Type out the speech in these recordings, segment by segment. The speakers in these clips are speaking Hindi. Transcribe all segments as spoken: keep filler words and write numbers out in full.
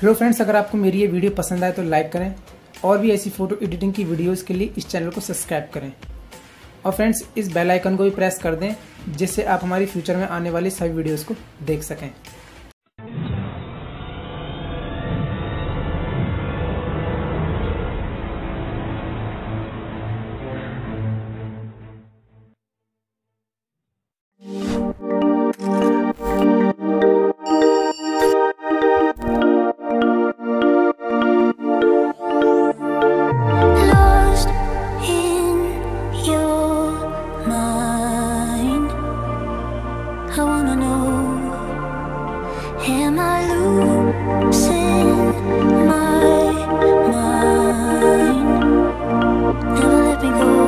हेलो फ्रेंड्स, अगर आपको मेरी ये वीडियो पसंद आए तो लाइक करें और भी ऐसी फ़ोटो एडिटिंग की वीडियोस के लिए इस चैनल को सब्सक्राइब करें। और फ्रेंड्स, इस बेल आइकन को भी प्रेस कर दें जिससे आप हमारी फ्यूचर में आने वाली सभी वीडियोस को देख सकें। Am I losing my mind? Never let me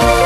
I